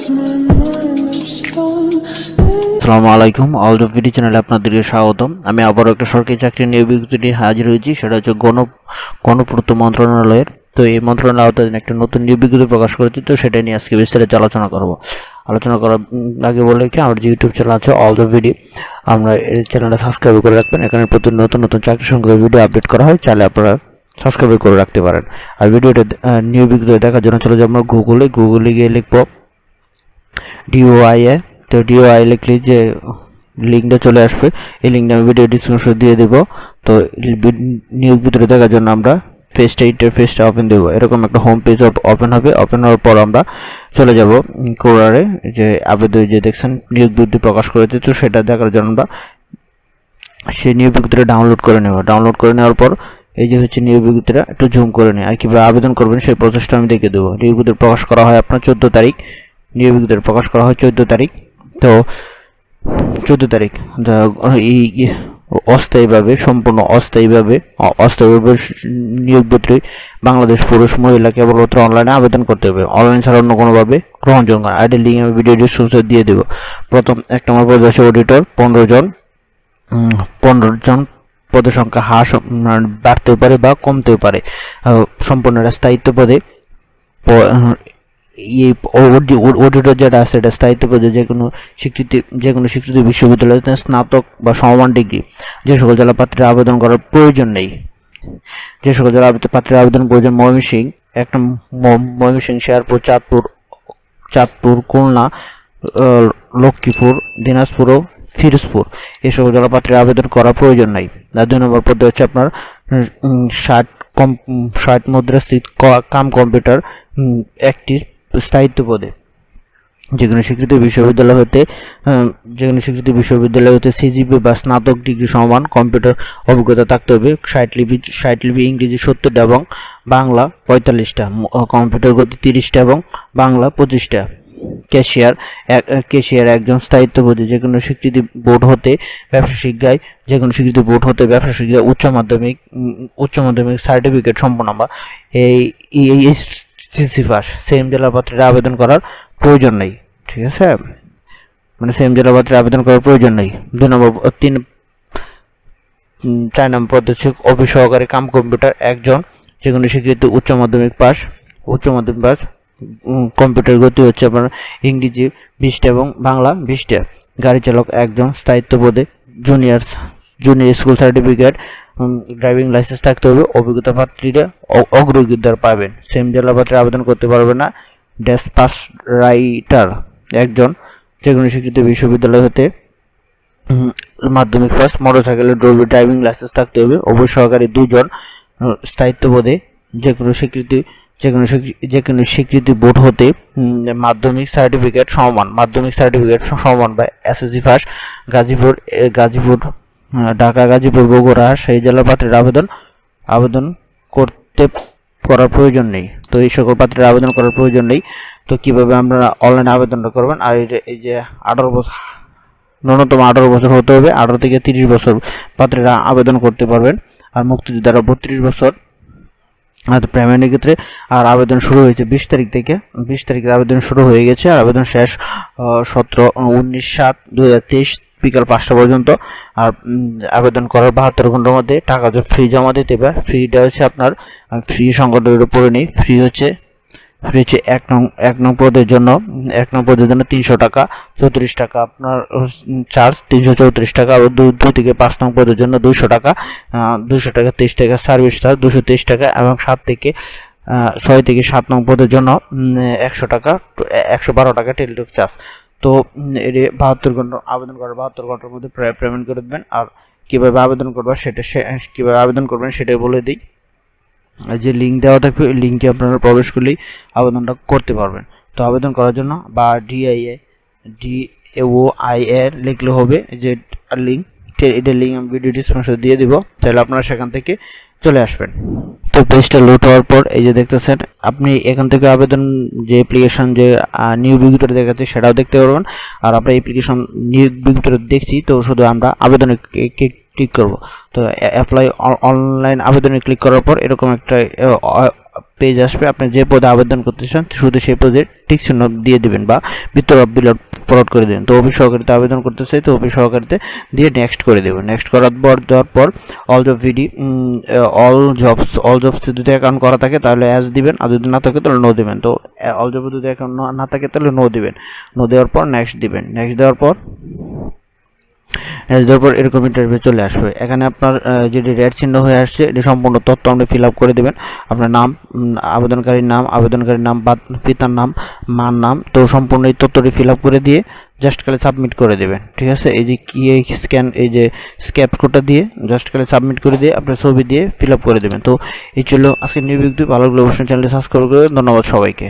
আসসালামু আলাইকুম all the video চ্যানেলে আপনাদেরকে স্বাগতম। আমি আবারও একটা সরকারি চাকরি নিয়োগ বিজ্ঞপ্তিটি হাজির হয়েছি, সেটা হচ্ছে গণপূর্ত মন্ত্রণালয়ের। তো এই মন্ত্রণালয় আওতাধীন একটা নতুন নিয়োগ বিজ্ঞপ্তি প্রকাশ করেছি, তো সেটা নিয়ে আজকে বিস্তারিত আলোচনা করব। আলোচনা করার আগে বলে কি, আমার যে ইউটিউব চ্যানেল আছে অল দ্য ভিডিও, আমরা এই চ্যানেলটা সাবস্ক্রাইব করে রাখবেন। এখানে প্রতিদিন নতুন নতুন চাকরি সংক্রান্ত ভিডিও আপডেট করা হয়, চাইলে আপনারা সাবস্ক্রাইব করে রাখতে পারেন। আর ভিডিওটা নিয়োগ বিজ্ঞপ্তি দেখার জন্য চলে যাবো আমরা গুগলে গিয়ে লিখবো ডিওআইএ। তো ডিওআই লিখলে যে লিঙ্কটা চলে আসবে, এই লিঙ্কটা আমি ভিডিও ডিসক্রিপশন দিয়ে দেবো। তো নিয়োগ বিজ্ঞপ্তি দেখার জন্য আমরা পেজটা ইন্টারফেসটা ওপেন দেবো, এরকম একটা হোম পেজ ওপেন হবে। ওপেন হওয়ার পর আমরা চলে যাব কোরারে, যে আবেদন যে দেখছেন নিয়োগ বিজ্ঞপ্তি প্রকাশ করেছে, তো সেটা দেখার জন্য আমরা সেই নিয়োগ বিজ্ঞপ্তিটা ডাউনলোড করে নেব। ডাউনলোড করে নেওয়ার পর এই যে হচ্ছে নিয়োগ বিজ্ঞপ্তিটা একটু জুম করে নিই, আর কীভাবে আবেদন করবেন সেই প্রসেসটা আমি দেখে দেবো। নিয়োগ বিজ্ঞপ্তি প্রকাশ করা হয় আপনার 14 তারিখ, নিয়োগ বিজ্ঞপ্তি প্রকাশ করা হয় 14 তারিখ। তো 14 তারিখ এই অস্থায়ীভাবে, সম্পূর্ণ অস্থায়ীভাবে নিয়োগ বিজ্ঞপ্তি বাংলাদেশ পুরুষ মহিলা কেবলমাত্র অনলাইনে আবেদন করতে হবে, অনলাইন ছাড়া অন্য কোনোভাবে গ্রহণযোগ্য। আইডির লিঙ্ক আমি ভিডিও ডিসক্রিপশনে দিয়ে দেবো। প্রথম 1 নম্বর পদে আছে অডিটর, 15 জন পদসংখ্যা হ্রাস বাড়তেও পারে বা কমতেও পারে। সম্পূর্ণ স্থায়িত্ব পদে অডিটর যেটা আছে এটা স্থায়িত্ব পদে যে কোনো স্বীকৃতি বিশ্ববিদ্যালয় স্নাতক বা সমমান ডিগ্রি, যে সকল জেলা পাত্রে আবেদন করার প্রয়োজন নেই। যে সকল জেলা পাত্রে আবেদন প্রয়োজন: ময়মনসিংহ, ময়মনসিংহ, শেরপুর, চাঁদপুর, খুলনা, লক্ষ্মীপুর, দিনাজপুর ও ফিরোজপুর, এই সকল জেলা পাত্রে আবেদন করা প্রয়োজন নাই। আর 2 নম্বর পদে হচ্ছে আপনার 60 মুদ্রাস্ফীতি কাম কম্পিউটার একটি স্থায়িত্ব পদে, যে কোনো স্বীকৃত বিশ্ববিদ্যালয় হতে সিজিপি বা স্নাতক ডিগ্রি সমান কম্পিউটার অভিজ্ঞতা থাকতে হবে। 60 লিপি ইংরেজি 70টা এবং বাংলা 45টা, কম্পিউটার গতি 30টা এবং বাংলা 25টা। ক্যাশিয়ার একজন স্থায়িত্ব পদে, যে কোনো স্বীকৃতি বোর্ড হতে ব্যবসা শিক্ষায় উচ্চ মাধ্যমিক সার্টিফিকেট সম্পন্ন বা এইচএসসি পাস, সেম জেলা পাত্রে আবেদন করার প্রয়োজন নেই। ঠিক আছে, মানে সেম জেলা পাত্রে আবেদন করার প্রয়োজন নেই। 2 নম্বর 4 নম্বর পদ হচ্ছে অফিস সহকারী কাম কম্পিউটার একজন, যে কোনো স্বীকৃতি উচ্চ মাধ্যমিক পাস, কম্পিউটার গতি হচ্ছে আপনার ইংরেজি 20টা এবং বাংলা 20টা। গাড়ি চালক একজন স্থায়িত্ব পদে, junior school certificate, driving licence থাকতে হবে। অভিজ্ঞতা প্রার্থীরা অগ্রগতিদার পাবেন, সেম জেলা পাত্রে আবেদন করতে পারবে না। ড্যাশপাস রাইটার একজন, যে কোনো স্বীকৃত বিশ্ববিদ্যালয় হতে মাধ্যমিক পাস, মোটরসাইকেলের ড্রাইভিং লাইসেন্স থাকতে হবে। অফিস সহকারী 2 জন স্থায়িত্ব পদে, যে কোনো স্বীকৃতি বোর্ড হতে মাধ্যমিক সার্টিফিকেট সমান বা এসএসসি পাস। ঢাকা গাজীপুর বগুড়া সেই জেলা পাত্রের আবেদন করার প্রয়োজন নেই। তো এই সকল পাত্রের আবেদন করার প্রয়োজন নেই। তো কিভাবে আপনারা অনলাইনে আবেদনটা করবেন? আর এই যে 18 বছর, ন্যূনতম 18 বছর হতে হবে, 18 থেকে 30 বছর পাত্রেরা আবেদন করতে পারবেন। আর মুক্তিযোদ্ধারা 32 বছর। আর প্রাইমারির ক্ষেত্রে আর আবেদন শুরু হয়েছে 20 তারিখ আবেদন শুরু হয়ে গেছে, আর আবেদন শেষ 19/7/2023 বিকাল 5টা পর্যন্ত। আর আবেদন করার 72 ঘন্টার মধ্যে টাকা ফ্রি জমা দিতে হবে। ফ্রিটা হচ্ছে আপনার ফ্রি সংগঠনের উপরে নেই, ফ্রি হচ্ছে 1 নং পদের জন্য 300 টাকা, 34 টাকা আপনার চার্জ, 334 টাকা। আর 2 থেকে 5 নং পদের জন্য 200 টাকা, 200 টাকা 23 টাকা সার্ভিস চার্জ, 223 টাকা। এবং 6 থেকে 7 নং পদের জন্য 100 টাকা, 112 টাকা টেলিটক চার্জ। তো এর 72 ঘন্টা আবেদন করার 72 ঘন্টার মধ্যে পেমেন্ট করে দেবেন। আর কীভাবে আবেদন করবেন সেটাই বলে দিই। যে লিঙ্ক দেওয়া থাকবে ওই লিঙ্কে আপনারা প্রবেশ করলেই আবেদনটা করতে পারবেন। তো আবেদন করার জন্য বা ডিওআইএ লিখলে হবে, যে লিঙ্ক এটা লিঙ্ক আমি ভিডিও ডিসক্রিপশনে দিয়ে দিব, তাহলে আপনারা সেখান থেকে চলে আসবেন। তো পেজটা লোড হওয়ার পর এই যে দেখতেছেন, আপনি এখান থেকে আবেদন যে অ্যাপ্লিকেশন যে নিয়োগ বিজ্ঞপ্তিটা দেখাচ্ছে সেটাও দেখতে পারবেন। আর আমরা অ্যাপ্লিকেশন নিয়োগ বিজ্ঞপ্তিটা দেখছি, তো শুধু আমরা আবেদনে ক্লিক করব। তো অ্যাপ্লাই অনলাইন আবেদনে ক্লিক করার পর এরকম একটা পেজ আসবে আপনি যে পদে আবেদন করতে চান শুধু সেই পদে টিক চিহ্ন দিয়ে দিবেন বা বিতরণ বিলট ফরওয়ার্ড করে দিবেন তো অফিস সহকারীতে আবেদন করতে চাই তো অফিস সহকারীতে দিয়ে নেক্সট করে দেবেন নেক্সট করার পর অল জবস যদি অ্যাকাউন্ট করা থাকে তাহলে অ্যাজ দিবেন আর যদি না থাকে তাহলে নো দিবেন তো অল জব যদি অ্যাকাউন্ট না থাকে তাহলে নো দিবেন নো দেওয়ার পর নেক্সট দিবেন নেক্সট দেওয়ার পর এরপর এরকম ইন্টারভিউ চলে আসবে এখানে আপনার যেটি রেড চিহ্ন হয়ে আসছে এটি সম্পূর্ণ তথ্য আপনি ফিল আপ করে দেবেন আপনার নাম আবেদনকারীর নাম বা পিতার নাম মার নাম তো সম্পূর্ণ এই তথ্যটি ফিল আপ করে দিয়ে জাস্ট খালি সাবমিট করে দেবেন ঠিক আছে এই যে কি এই স্ক্যান এই যে স্ক্যাপ কোডটা দিয়ে জাস্ট খালি সাবমিট করে দিয়ে আপনার ছবি দিয়ে ফিল আপ করে দেবেন তো এই ছিল আজকে নিউ বিজ্ঞপ্তি ভালো লাগলে অবশ্যই চ্যানেলটি সাবস্ক্রাইব করে ধন্যবাদ সবাইকে।